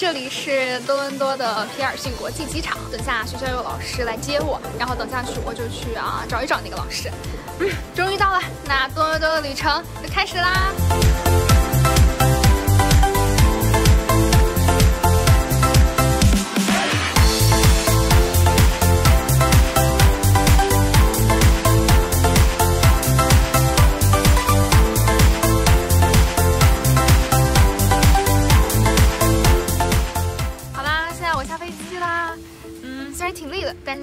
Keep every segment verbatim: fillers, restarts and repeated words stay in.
这里是多伦多的皮尔逊国际机场。等下学校有老师来接我，然后等下去我就去啊找一找那个老师。嗯，终于到了，那多伦多的旅程就开始啦！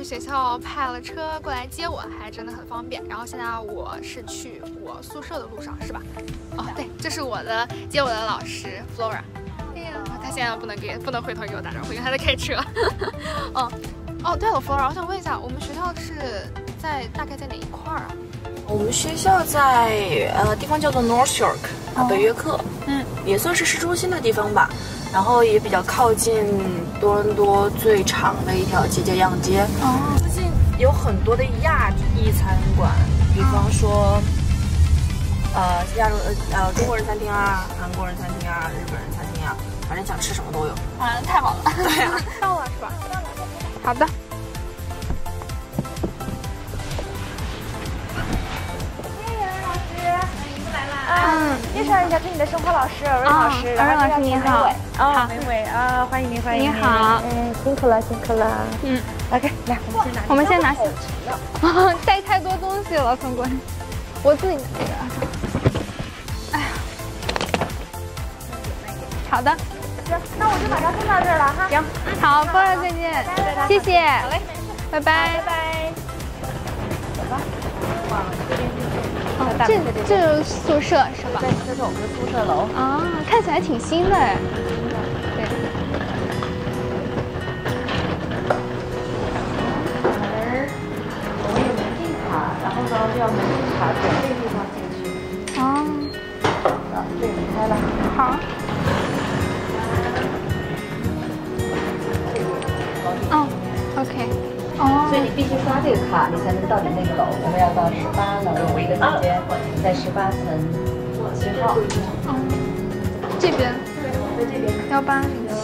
学校派了车过来接我，还真的很方便。然后现在我是去我宿舍的路上，是吧？哦，对，这是我的接我的老师 Flora。哎呀，他现在不能给不能回头给我打招呼，因为他在开车。哦哦，对了 ，Flora， 我想问一下，我们学校是在大概在哪一块儿啊？我们学校在呃地方叫做 North York， 啊、哦、北约克，嗯，也算是市中心的地方吧。 然后也比较靠近多伦多最长的一条街叫样街。哦，最近有很多的亚裔餐馆，比方说，呃，亚洲呃中国人餐厅啊，韩国人餐厅啊，日本人餐厅啊，反正想吃什么都有。啊，太好了！对呀、啊，到了是吧？到了。好的。嗯，介绍一下，这是你的生活老师任老师，任老师您好，好，美美啊，欢迎您，欢迎您，你好，嗯，辛苦了，辛苦了，嗯 ，OK， 来，我们先拿，我们先拿行李啊，带太多东西了，从国内，我自己拿，哎呀，好的，行，那我就把它送到这儿了哈，行，好，波波再见，谢谢，好嘞，拜拜，拜拜，走吧，忘了这边。 这这宿舍是吧？对，这是我们的宿舍楼啊，看起来挺新的哎。对。门，我们有门禁卡，然后呢要门禁卡从这地方进去。啊。好，这门开了。好。哦 ，OK。 哦，所以你必须刷这个卡，你才能到你那个楼。我们要到十八楼有一个房间，在十八层七号。嗯，这边。对，我们在这边。幺八零七。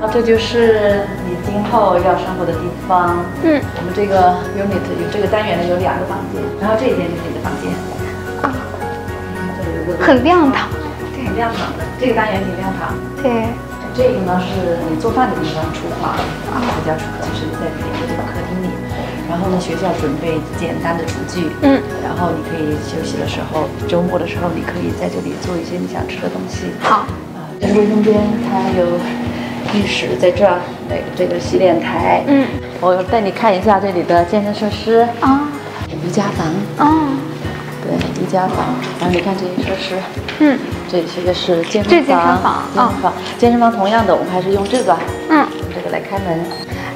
啊，这就是你今后要生活的地方。嗯。 这个 unit 有这个单元呢，有两个房间，然后这一间就是你的房间，啊、嗯，很亮堂，对，很亮堂的，这个单元挺亮堂，对，这个呢是你做饭的地方，厨房，啊，这叫厨房，就是在这个客厅里，然后呢学校准备简单的厨具，嗯，然后你可以休息的时候，周末的时候你可以在这里做一些你想吃的东西，好，啊，这是卫生间，它有浴室在这儿，对，这个洗脸台，嗯。 我带你看一下这里的健身设施啊，瑜伽房啊，对，瑜伽房。然后你看这些设施，嗯，这些个是健身房，健身房，健身房同样的，我们还是用这个，嗯，这个来开门。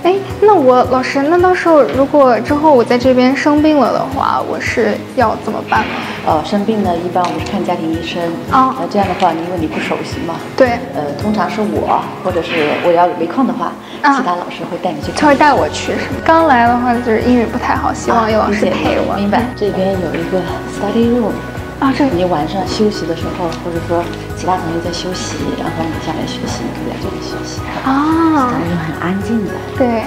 哎，那我老师，那到时候如果之后我在这边生病了的话，我是要怎么办呢？哦，生病呢，一般我们看家庭医生啊。那这样的话，因为你不熟悉嘛，对，呃，通常是我或者是我要没空的话。 其他老师会带你去，他会带我去。刚来的话就是英语不太好，希望有老师陪我。明白。这边有一个 study room， 啊，这你晚上休息的时候，或者说其他同学在休息，然后你下来学习，你可以在这里学习。啊，那就很安静的。对。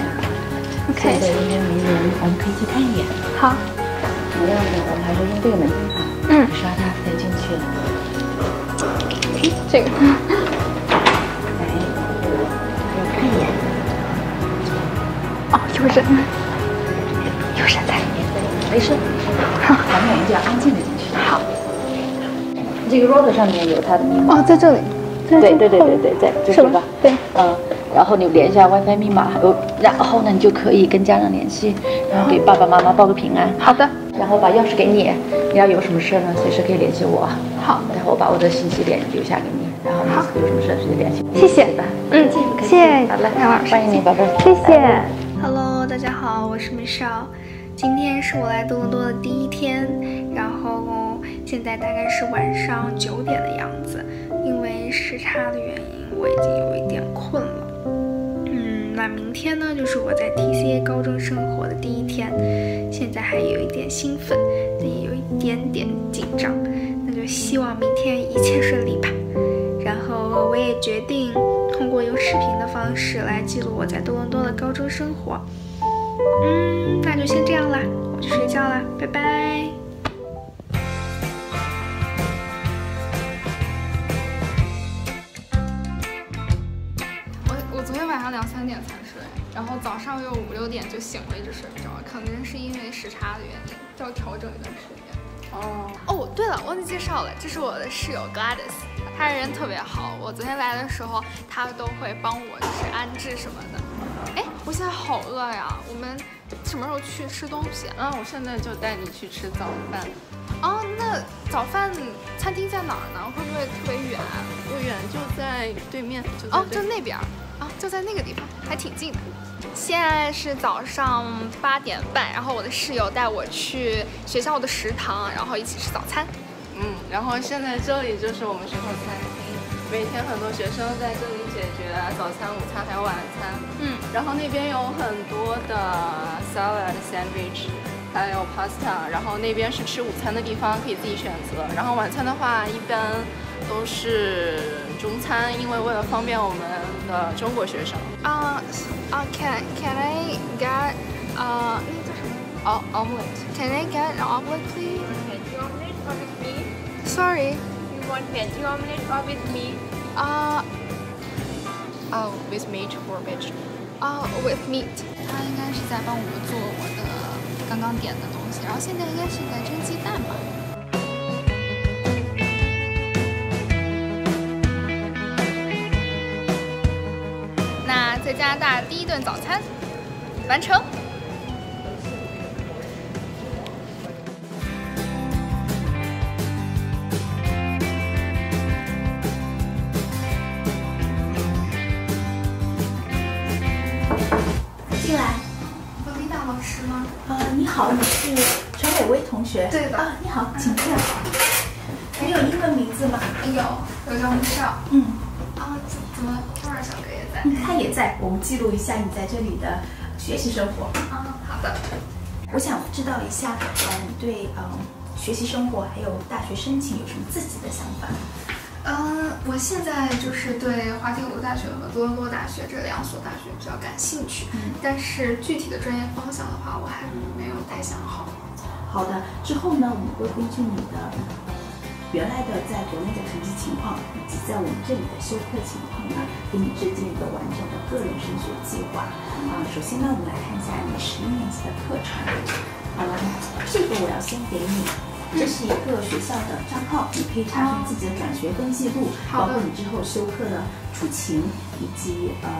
OK。这边没人，我们可以去看一眼。好。同样的，我们还是用这个门禁卡，嗯，刷它才进去了。这个。 哦，有人，有人在里面，没事。好，咱们我们就要安静的进去。好。这个 road 上面有它的密码。哦，在这里。对对对对对对，就是这个。对。嗯，然后你连一下 WiFi 密码，有，然后呢你就可以跟家人联系，然后给爸爸妈妈报个平安。好的。然后把钥匙给你，你要有什么事呢，随时可以联系我。好。然后我把我的信息联留下给你，然后有什么事直接联系。谢谢。嗯，谢谢。好了，欢迎你，宝贝。谢谢。 Hello， 大家好，我是 Michelle。今天是我来多伦多的第一天，然后现在大概是晚上九点的样子，因为时差的原因，我已经有一点困了。嗯，那明天呢，就是我在 T C A 高中生活的第一天，现在还有一点兴奋，但也有一点点紧张。那就希望明天一切顺利吧。然后我也决定通过有视频的方式来记录我在多伦多的高中生活。嗯，那就先这样啦，我去睡觉啦，拜拜。三点才睡，然后早上又五六点就醒了，一直睡不着，可能是因为时差的原因，要调整一段时间。哦哦，对了，忘记介绍了，这是我的室友 Gladys， 她人特别好，我昨天来的时候她都会帮我就是安置什么的。哎，我现在好饿呀，我们什么时候去吃东西啊？我现在就带你去吃早饭。哦，那早饭餐厅在哪儿呢？会不会特别远？不远，就在对面。就在对面哦，就那边。 啊，就在那个地方，还挺近的。现在是早上八点半，然后我的室友带我去学校的食堂，然后一起吃早餐。嗯，然后现在这里就是我们学校餐厅，每天很多学生在这里解决早餐、午餐还有晚餐。嗯，然后那边有很多的 salad sandwich， 还有 pasta， 然后那边是吃午餐的地方，可以自己选择。然后晚餐的话，一般都是。 中餐，因为为了方便我们的中国学生。啊啊 ，Can Can I get 啊那叫什么？哦 omelette。Can I get an omelette, please? Veggie omelette or with meat? Sorry. You want veggie omelette or with meat? Ah. Oh, with meat or veg? Ah, with meat. 他应该是在帮我们做我的刚刚点的东西，然后现在应该是在蒸鸡蛋吧。 在加拿大第一顿早餐完成。进来，文丽大老师吗？啊、呃，你好，你是陈伟威同学。对的。啊，你好，请进来。嗯、你有英文名字吗？有，有叫 Michelle。嗯。啊，怎么花儿小哥？ 嗯、他也在，我们记录一下你在这里的学习生活。啊、嗯，好的。我想知道一下，嗯，你对嗯学习生活还有大学申请有什么自己的想法？嗯，我现在就是对滑铁卢大学和多伦多大学这两所大学比较感兴趣，嗯、但是具体的专业方向的话，我还没有太想好。好的，之后呢，我们会根据你的。 原来的在国内的成绩情况，以及在我们这里的修课情况呢，给你制定一个完整的个人升学计划。啊、呃，首先呢，我们来看一下你十一年级的课程。嗯、呃，这个我要先给你，这是一个学校的账号，你可以查看自己的转学跟记录，包括你之后修课的出勤以及呃。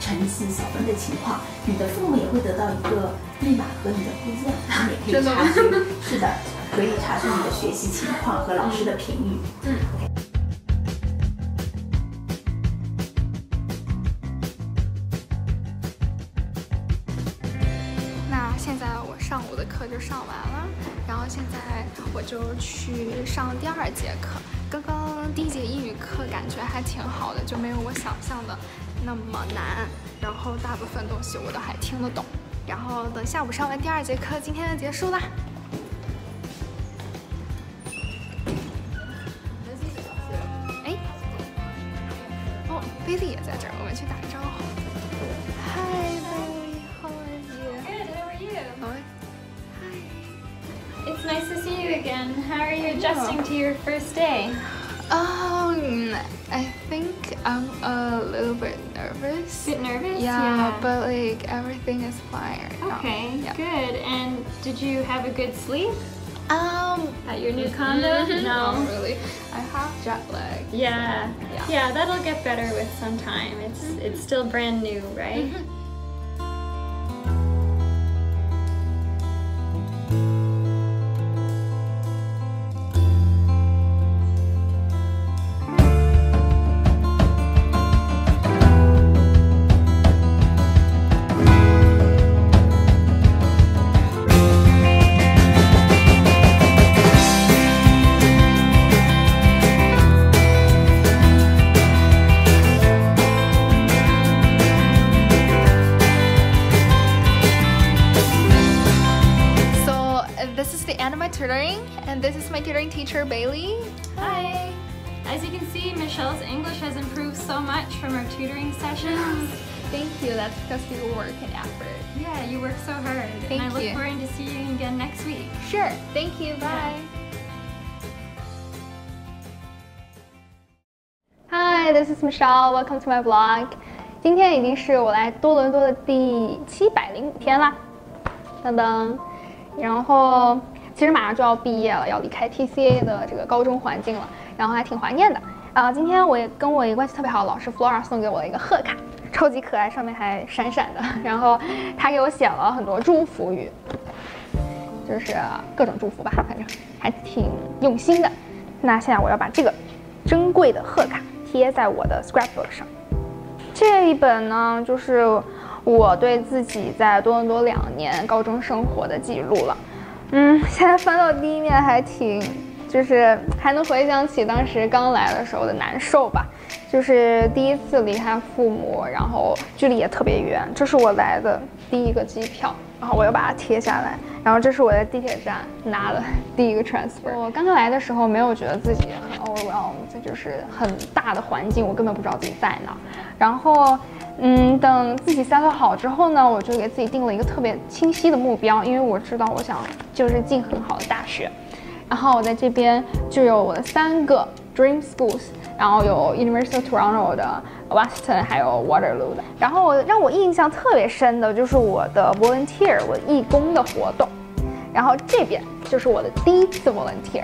成绩小分的情况，你的父母也会得到一个密码和你的不一样，他们也可以查询。是的，可以查询你的学习情况和老师的评语。嗯。那现在我上午的课就上完了，然后现在我就去上第二节课。刚刚第一节英语课感觉还挺好的，就没有我想象的。 那么难，然后大部分东西我都还听得懂。然后等下午上完第二节课，今天就结束啦。哎，哦 ，Bailey 也在这儿，我们去打个招呼。Hi Bailey, how are you? Good, how are you? Oh, hi. It's nice to see you again. How are you adjusting to your first day? Um, I think I'm a little bit nervous. Bit nervous? Yeah, yeah. But like everything is fine right now. Okay, yeah. Good. And did you have a good sleep? Um, at your new condo? No, not really. I have jet lag. Yeah. So, yeah, yeah. That'll get better with some time. It's mm-hmm. it's still brand new, right? Mm-hmm. Anna, my tutoring, and this is my tutoring teacher, Bailey. Hi! As you can see, Michelle's English has improved so much from our tutoring sessions. Thank you, that's because we work and effort. Yeah, you work so hard. Thank you. And I look forward to seeing you again next week. Sure, thank you, bye! Yeah. Hi, this is Michelle. Welcome to my vlog. 今天已经是我来多伦多的第七百零五天啦，噔噔。然后其实马上就要毕业了，要离开 T C A 的这个高中环境了，然后还挺怀念的。啊、呃，今天我也跟我一个关系特别好的老师 Flora 送给我一个贺卡，超级可爱，上面还闪闪的。然后她给我写了很多祝福语，就是各种祝福吧，反正还挺用心的。那现在我要把这个珍贵的贺卡 贴在我的 scrapbook 上。这一本呢，就是我对自己在多伦多两年高中生活的记录了。嗯，现在翻到第一面还挺，就是还能回想起当时刚来的时候的难受吧。就是第一次离开父母，然后距离也特别远。这是我来的第一个机票，然后我又把它贴下来。然后这是我在地铁站拿的第一个 transfer。我刚刚来的时候没有觉得自己很 overwhelmed， 这就是很大的环境，我根本不知道自己在哪。然后，嗯，等自己 settle 好之后呢，我就给自己定了一个特别清晰的目标，因为我知道我想就是进很好的大学。然后我在这边就有我的三个 dream schools， 然后有 University of Toronto 的 Weston， 还有 Waterloo 的。然后让我印象特别深的就是我的 volunteer， 我义工的活动。 然后这边就是我的第一次 volunteer，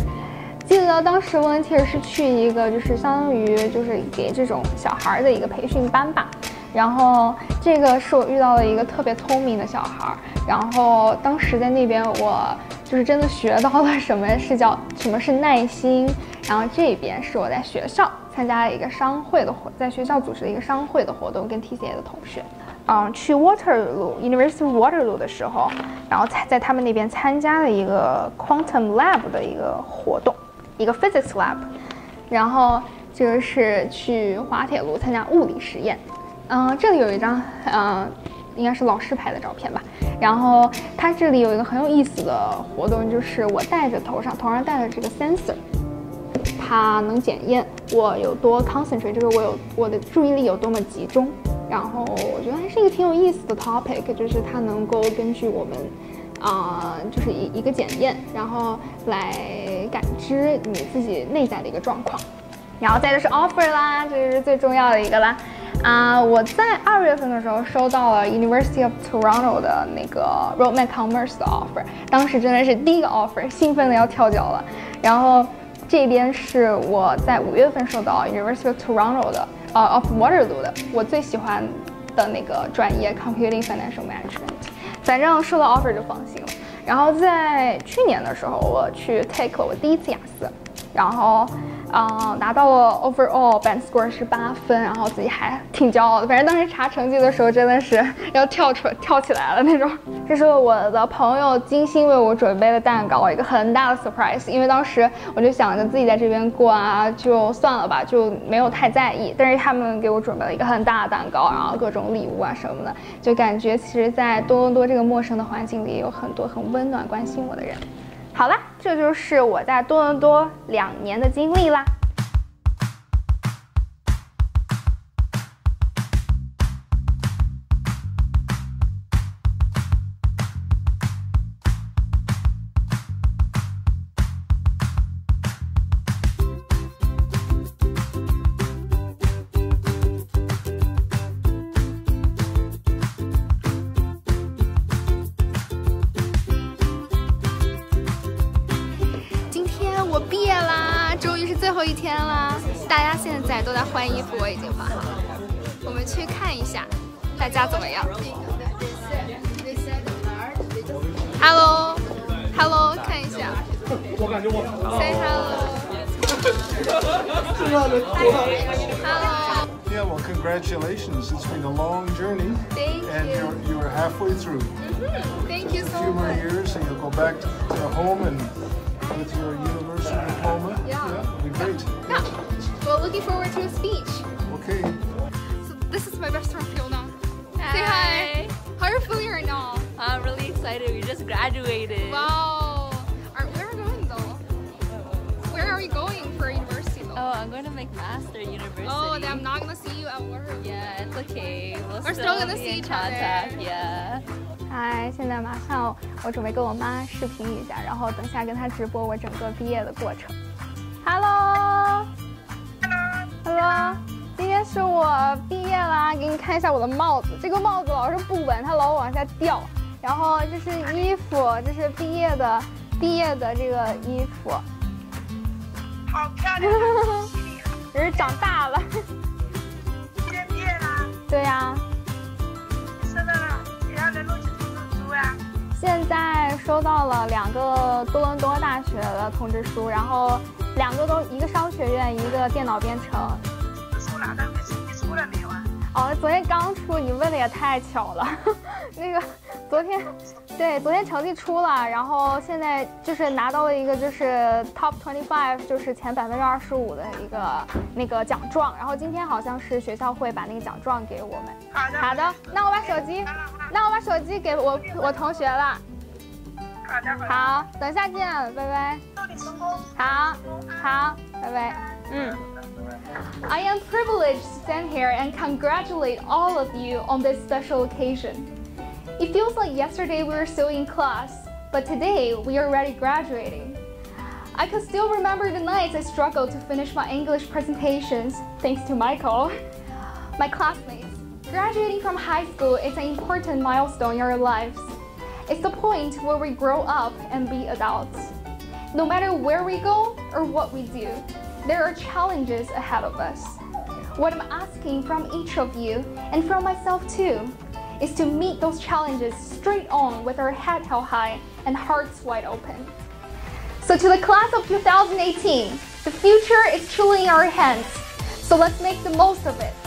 记得当时 volunteer 是去一个就是相当于就是给这种小孩的一个培训班吧。然后这个是我遇到了一个特别聪明的小孩，然后当时在那边我就是真的学到了什么是叫什么是耐心。然后这边是我在学校参加了一个商会的活，在学校组织的一个商会的活动，跟 T C A 的同学。 嗯，去 Waterloo University of Waterloo 的时候，然后在他们那边参加了一个 Quantum Lab 的一个活动，一个 Physics Lab， 然后就是去滑铁卢参加物理实验。嗯，这里有一张，嗯，应该是老师拍的照片吧。然后它这里有一个很有意思的活动，就是我戴着头上，头上戴着这个 sensor， 它能检验我有多 concentrate， 就是我有我的注意力有多么集中。 然后我觉得还是一个挺有意思的 topic， 就是它能够根据我们，啊、呃，就是一一个检验，然后来感知你自己内在的一个状况。然后再就是 offer 啦，这是最重要的一个啦。啊、呃，我在二月份的时候收到了 University of Toronto 的那个 Rotman Commerce 的 offer， 当时真的是第一个 offer， 兴奋的要跳脚了。然后这边是我在五月份收到 University of Toronto 的。 呃 ，of Waterloo 的，我最喜欢的那个专业 Computing Financial Management， 反正收到 offer 就放心了。然后在去年的时候，我去 take 了我第一次雅思，然后，呃，拿到了 overall band score 是八分，然后自己还挺骄傲的。反正当时查成绩的时候，真的是要跳出跳起来了那种。这是我的朋友精心为我准备的蛋糕，一个很大的 surprise。因为当时我就想着自己在这边过啊，就算了吧，就没有太在意。但是他们给我准备了一个很大的蛋糕，然后各种礼物啊什么的，就感觉其实，在多伦多这个陌生的环境里，有很多很温暖关心我的人。 好啦，这就是我在多伦多两年的经历啦。最后一天啦，大家现在都在换衣服，我已经换好了。我们去看一下大家怎么样。Hello，Hello， hello, 看一下。我感觉我 say hello。Hello。Yeah, well, congratulations. It's been a long journey. Thank you. And you're you're halfway through. Mm-hmm. Thank you so much. Just a few more years, and you'll go back to home and with your university diploma. Yeah. Yeah. Great. Yeah. Well, looking forward to a speech. Okay. So this is my best friend Fiona. Hi. Say hi. How are you feeling right now? I'm really excited. We just graduated. Wow. Aren't we McMaster University. Oh, I'm not gonna see you at work. Yeah, it's okay. We'll We're still, still gonna see each other. Yeah. 嗨，现在马上我准备跟我妈视频一下，然后等下跟她直播我整个毕业的过程。Hello。Hello。今天是我毕业啦，给你看一下我的帽子。这个帽子老是不稳，它老往下掉。然后这是衣服，这是毕业的毕业的这个衣服。 好漂亮！只是长大了。今天毕业了？对呀。收到了几样的录取通知书呀？现在收到了两个多伦多大学的通知书，然后两个都一个商学院，一个电脑编程。出哪的？你出了没有啊？哦，昨天刚出，你问的也太巧了。那个昨天，对，昨天成绩出了，然后现在就是拿到了一个就是 top twenty-five， 就是前百分之二十五的一个那个奖状。然后今天好像是学校会把那个奖状给我们。好的，好的，那我把手机，那我把手机给我我同学了。好的，好，等一下见，拜拜。祝你成功。好，好，拜拜。嗯。I am privileged to stand here and congratulate all of you on this special occasion. It feels like yesterday we were still in class, but today we are already graduating. I can still remember the nights I struggled to finish my English presentations, thanks to Michael, my classmates. Graduating from high school is an important milestone in our lives. It's the point where we grow up and be adults. No matter where we go or what we do, there are challenges ahead of us. What I'm asking from each of you, and from myself too, is to meet those challenges straight on with our head held high and hearts wide open. So to the class of two thousand eighteen, the future is truly in our hands, so let's make the most of it.